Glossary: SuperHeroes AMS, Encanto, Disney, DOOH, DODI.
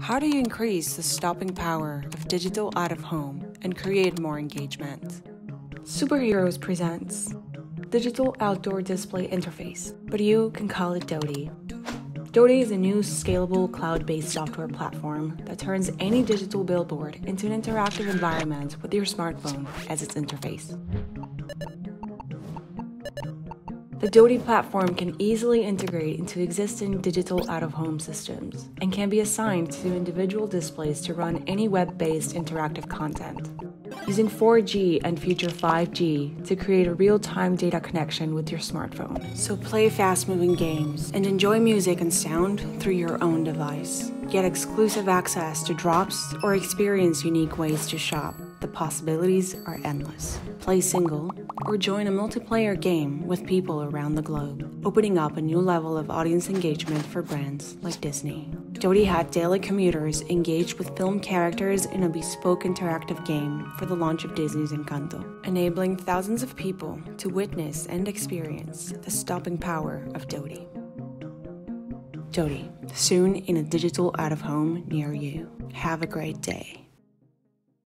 How do you increase the stopping power of digital out-of-home and create more engagement? SuperHeroes presents Digital Outdoor Display Interface, but you can call it DODI. DODI is a new scalable cloud-based software platform that turns any digital billboard into an interactive environment with your smartphone as its interface. The DODI platform can easily integrate into existing digital out-of-home systems and can be assigned to individual displays to run any web-based interactive content. Using 4G and future 5G to create a real-time data connection with your smartphone. So play fast-moving games and enjoy music and sound through your own device. Get exclusive access to drops or experience unique ways to shop. The possibilities are endless. Play single or join a multiplayer game with people around the globe, opening up a new level of audience engagement for brands like Disney. DODI had daily commuters engaged with film characters in a bespoke interactive game for the launch of Disney's Encanto, enabling thousands of people to witness and experience the stopping power of DODI. DODI, soon in a digital out-of-home near you. Have a great day.